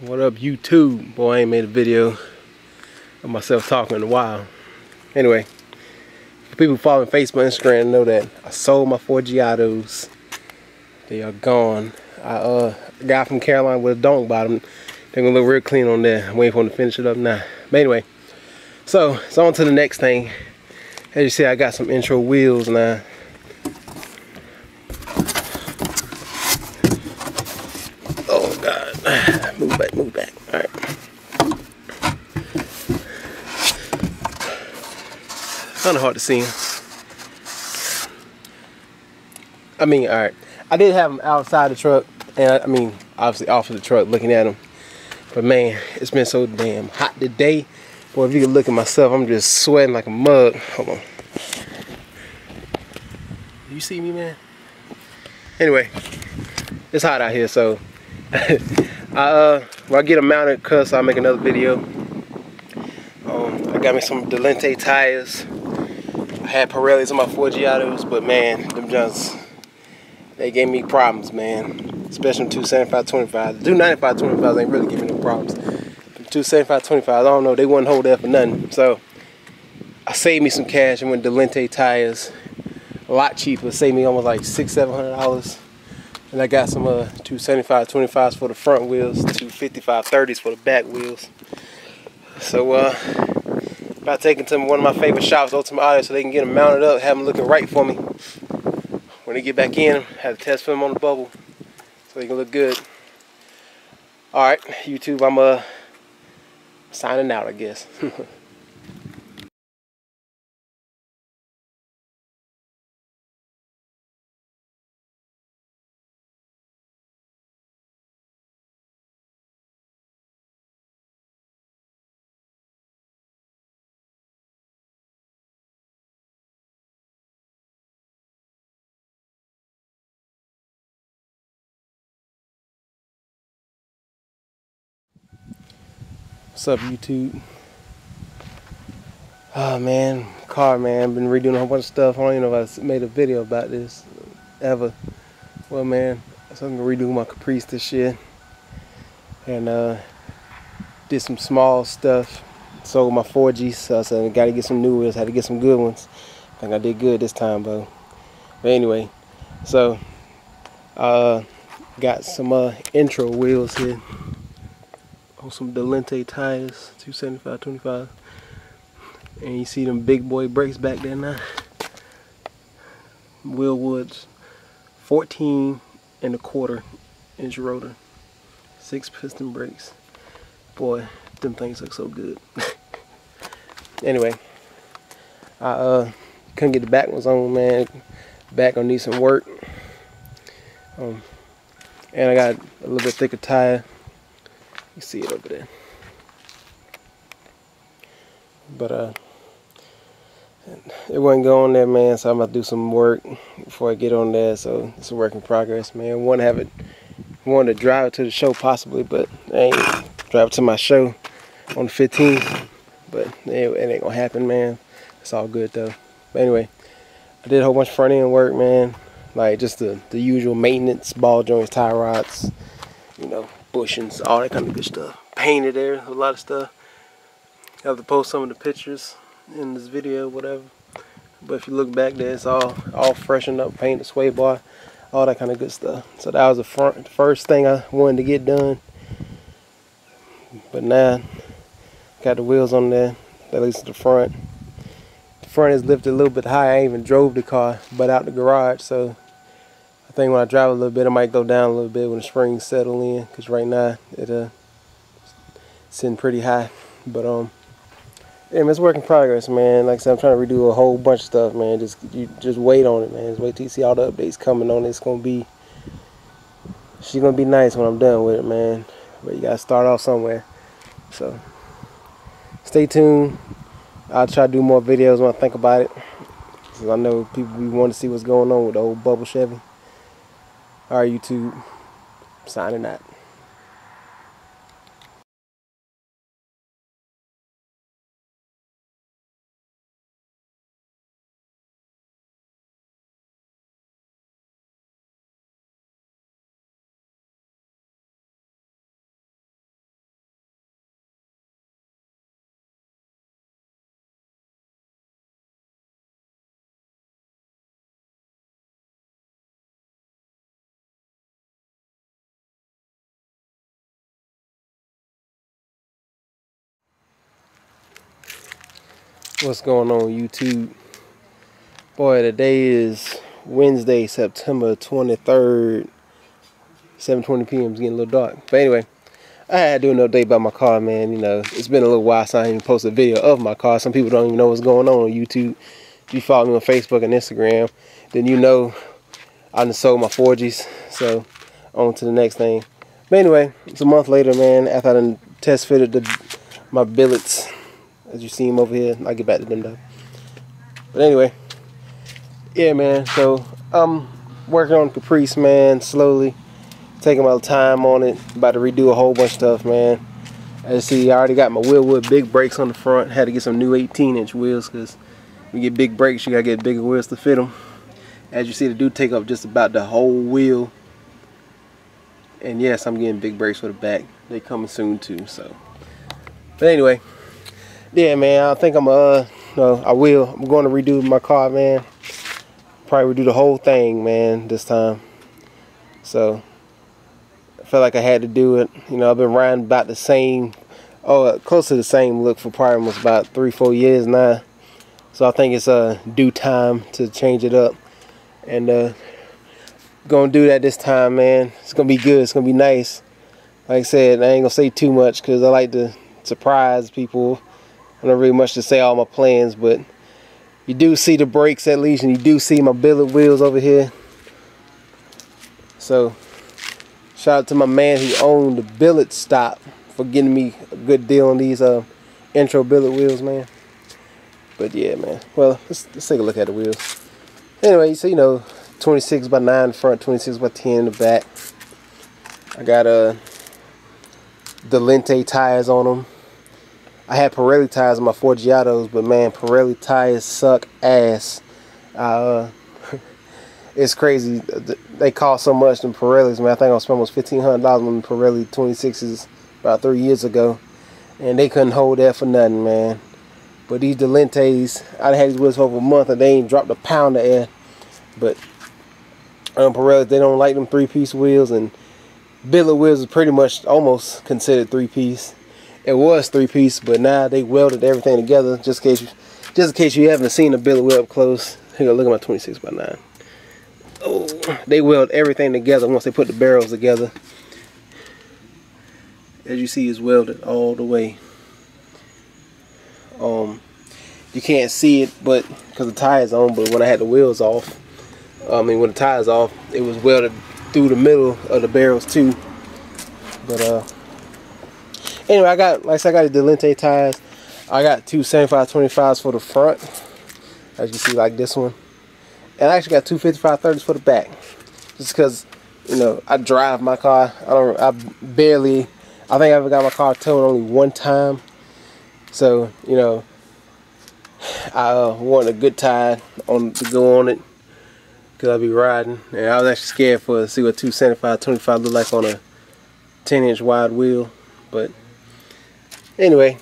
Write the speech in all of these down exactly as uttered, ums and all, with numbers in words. What up, YouTube? Boy, I ain't made a video of myself talking in a while. Anyway, for people following Facebook, Instagram, know that I sold my Forgiatos. They are gone. I uh got from Carolina with a donk bottom. They're gonna look real clean on there. I'm waiting for them to finish it up now. But anyway, so it's on to the next thing. As you see, I got some intro wheels now. Oh God, move back, move back. All right, kind of hard to see them. I mean, all right, I did have them outside the truck, and I, I mean, obviously off of the truck, looking at them. But man, it's been so damn hot today. Boy, if you can look at myself, I'm just sweating like a mug. Hold on. You see me, man? Anyway, it's hot out here, so I, uh, when I get them mounted, cuss, I'll make another video. Um, I got me some Delinte tires. I had Pirellis on my Forgiatos, but man, them Johns, they gave me problems, man. Especially them two seventy-five twenty-fives. The two ninety-five twenty-fives ain't really giving me no problems. two seventy-five twenty-five, I don't know, they wouldn't hold that for nothing. So I saved me some cash and went to Delinte tires, a lot cheaper, saved me almost like six, seven hundred dollars. And I got some uh two seventy-five twenty-fives for the front wheels, two fifty-five thirties for the back wheels. So uh about taking them to one of my favorite shops, Ultimate Auto, so they can get them mounted up, have them looking right for me. When they get back in, have the test film on the bubble so they can look good. All right, YouTube, I'm uh signing out, I guess. What's up, YouTube? Oh man, car man, been redoing a whole bunch of stuff. I don't even know if I made a video about this ever. Well man, so I'm gonna redo my Caprice this year. And uh did some small stuff. Sold my four G, so I said I gotta get some new wheels, had to get some good ones. I think I did good this time though. But anyway, so uh got some uh intro wheels here. Some Delinte tires, two seventy-five twenty-five, and you see them big boy brakes back there now. Wilwoods, fourteen and a quarter inch rotor, six piston brakes. Boy, them things look so good. Anyway, I uh, couldn't get the back ones on, man. Back gonna need some work. Um, and I got a little bit thicker tire. You see it over there, but uh it wasn't going there, man, so I'm gonna do some work before I get on there. So it's a work in progress, man. Want to have it, want to drive it to the show possibly, but I ain't drive it to my show on the fifteenth, but it, it ain't gonna happen, man. It's all good though. But anyway, I did a whole bunch of front end work, man, like just the the usual maintenance, ball joints, tie rods, you know, bushings, all that kind of good stuff. Painted there, a lot of stuff. I have to post some of the pictures in this video, whatever. But if you look back there, it's all all freshened up, painted, sway bar, all that kind of good stuff. So that was the front, first thing I wanted to get done. But now, got the wheels on there, at least the front. The front is lifted a little bit high. I ain't even drove the car, but out the garage, so I think when I drive a little bit, I might go down a little bit when the springs settle in, because right now it's uh, sitting pretty high. But um, damn, it's work in progress, man. Like I said, I'm trying to redo a whole bunch of stuff, man. Just you just wait on it, man. Just wait till you see all the updates coming on. It's gonna be, she's gonna be nice when I'm done with it, man. But you gotta start off somewhere. So stay tuned. I'll try to do more videos when I think about it, because I know people we want to see what's going on with the old bubble Chevy. Alright, YouTube, signing out. What's going on, YouTube? Boy, today is Wednesday, September twenty-third, seven twenty p m It's getting a little dark. But anyway, I had to do an update about my car, man. You know, it's been a little while since I even posted a video of my car. Some people don't even know what's going on on YouTube. If you follow me on Facebook and Instagram, then you know I just sold my Forgies. So, on to the next thing. But anyway, it's a month later, man, after I done test fitted the, my billets. As you see him over here, I'll get back to them though. But anyway, yeah, man. So I'm working on Caprice, man. Slowly taking my time on it. About to redo a whole bunch of stuff, man. As you see, I already got my Wilwood big brakes on the front. Had to get some new eighteen inch wheels because when you get big brakes, you gotta get bigger wheels to fit them. As you see, they do take up just about the whole wheel. And yes, I'm getting big brakes for the back. They coming soon too. So, but anyway. Yeah, man, I think I'm, uh, no, I will. I'm going to redo my car, man. Probably redo the whole thing, man, this time. So, I felt like I had to do it. You know, I've been riding about the same, oh, close to the same look for probably almost about three, four years now. So, I think it's uh, due time to change it up. And, uh, gonna do that this time, man. It's gonna be good. It's gonna be nice. Like I said, I ain't gonna say too much because I like to surprise people. I don't really much to say all my plans, but you do see the brakes at least, and you do see my billet wheels over here. So shout out to my man who owned the billet stop for getting me a good deal on these uh, intro billet wheels, man. But yeah, man. Well, let's, let's take a look at the wheels. Anyway, so you know, twenty-six by nine front, twenty-six by ten in the back. I got uh, Delinte tires on them. I had Pirelli tires on my Forgiatos, but man, Pirelli tires suck ass. Uh, it's crazy. They cost so much, them Pirellis, man. I think I spent almost fifteen hundred dollars on the Pirelli twenty-sixes about three years ago, and they couldn't hold that for nothing, man. But these Delintes, I had these wheels for over a month, and they ain't dropped a pound of air. But um, Pirellis, they don't like them three-piece wheels, and billet wheels is pretty much almost considered three-piece. It was three-piece, but now they welded everything together. Just in case, you, just in case you haven't seen the billet wheel up close. Here, look at my twenty-six by nine. Oh, they weld everything together once they put the barrels together. As you see, it's welded all the way. Um, you can't see it, but because the tire's on. But when I had the wheels off, I mean, when the tire's off, it was welded through the middle of the barrels too. But uh. Anyway, I got, like I said, I got the Delinte tires. I got two seventy-five twenty-fives for the front, as you see, like this one. And I actually got two fifty-five thirties for the back, just because, you know, I drive my car. I don't, I barely, I think I ever got my car towed only one time. So, you know, I uh, wanted a good tire on to go on it, because I'll be riding. And I was actually scared for see what two seventy-five twenty-five look like on a ten inch wide wheel, but. Anyway,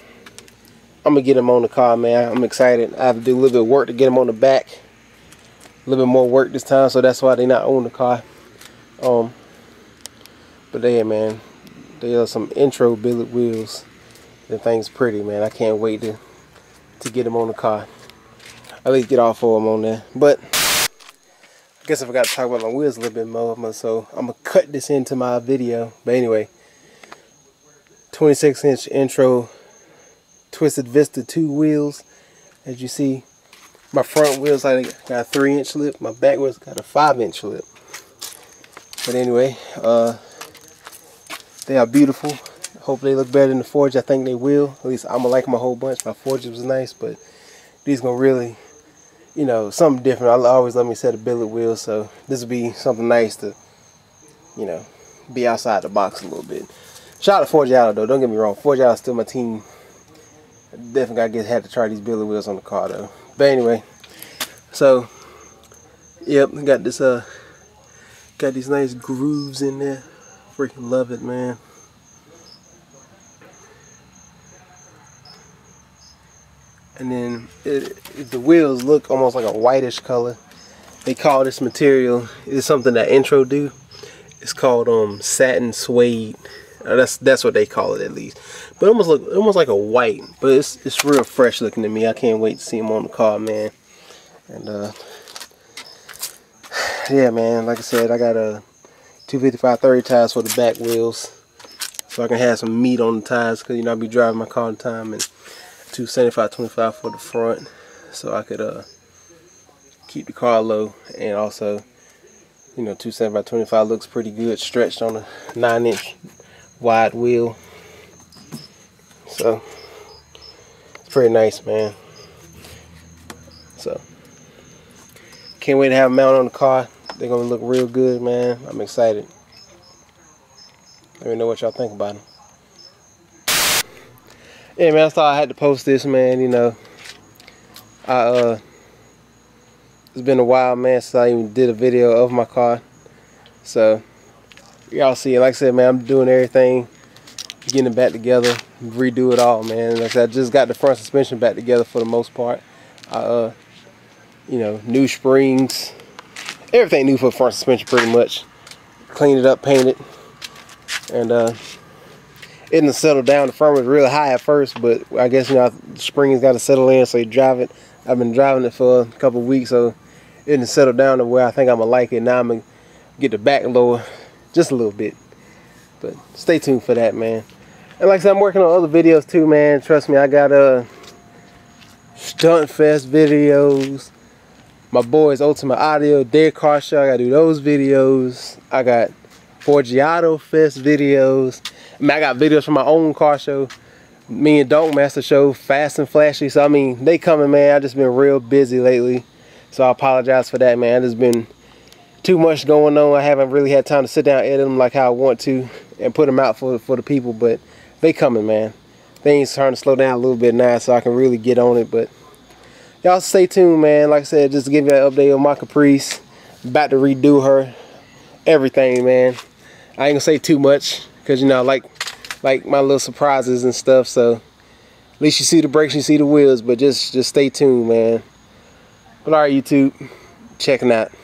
I'm gonna get them on the car, man. I'm excited. I have to do a little bit of work to get them on the back. A little bit more work this time, so that's why they're not on the car. Um, but yeah, man, they are some intro billet wheels. The thing's pretty, man. I can't wait to to get them on the car. At least get all four of them on there. But I guess I forgot to talk about my wheels a little bit more, so I'm gonna cut this into my video. But anyway. twenty-six inch Intro Twisted Vista two wheels. As you see, my front wheels I got a three inch lip, my back wheels got a five inch lip. But anyway, uh, they are beautiful. Hope they look better than the Forge. I think they will. At least I'm gonna like them a whole bunch. My Forge was nice, but these gonna really, you know, something different. I always love me a set of billet wheels, so this will be something nice to, you know, be outside the box a little bit. Shout out to Forgiato though, don't get me wrong. Forgiato is still my team. Definitely gotta get had to try these billet wheels on the car though. But anyway, so yep, got this uh got these nice grooves in there. Freaking love it, man. And then it, it, the wheels look almost like a whitish color. They call this material, it's something that Intro do. It's called um satin suede. That's that's what they call it, at least. But it almost look almost like a white, but it's it's real fresh looking to me. I can't wait to see them on the car, man. And uh, yeah, man. Like I said, I got a two fifty-five thirty tires for the back wheels, so I can have some meat on the tires, cause you know I be driving my car all the time, and two seventy-five twenty-five for the front, so I could uh keep the car low, and also, you know, two seventy-five twenty-five looks pretty good stretched on a nine inch wide wheel, so it's pretty nice, man. So can't wait to have them mount on the car. They're gonna look real good, man. I'm excited. Let me know what y'all think about them. Yeah, man, I thought I had to post this, man. You know, I uh it's been a while, man, since I even did a video of my car. So y'all see it. Like I said, man, I'm doing everything, getting it back together, redo it all, man. Like I said, I just got the front suspension back together for the most part. I, uh, you know, new springs, everything new for the front suspension pretty much. Cleaned it up, painted, and uh, it didn't settle down. The front was real high at first, but I guess, you know, the springs got to settle in, so you drive it. I've been driving it for a couple of weeks, so it didn't settle down to where I think I'm gonna like it. Now I'm gonna get the back lower just a little bit, but stay tuned for that, man. And like I said, I'm working on other videos too, man. Trust me, I got uh stunt fest videos, my boys Ultimate Audio, their car show, I gotta do those videos. I got Forgiato fest videos. I mean, I got videos from my own car show, me and Dog Master show, Fast and Flashy. So I mean, they coming, man. I just been real busy lately, so I apologize for that, man. There's been too much going on. I haven't really had time to sit down and edit them like how I want to and put them out for for the people. But they coming, man. Things starting to slow down a little bit now, so I can really get on it. But y'all stay tuned, man. Like I said, just to give you an update on my Caprice. About to redo her, everything, man. I ain't gonna say too much, cause you know I like like my little surprises and stuff. So at least you see the brakes, you see the wheels, but just just stay tuned, man. But all right, YouTube, checking out.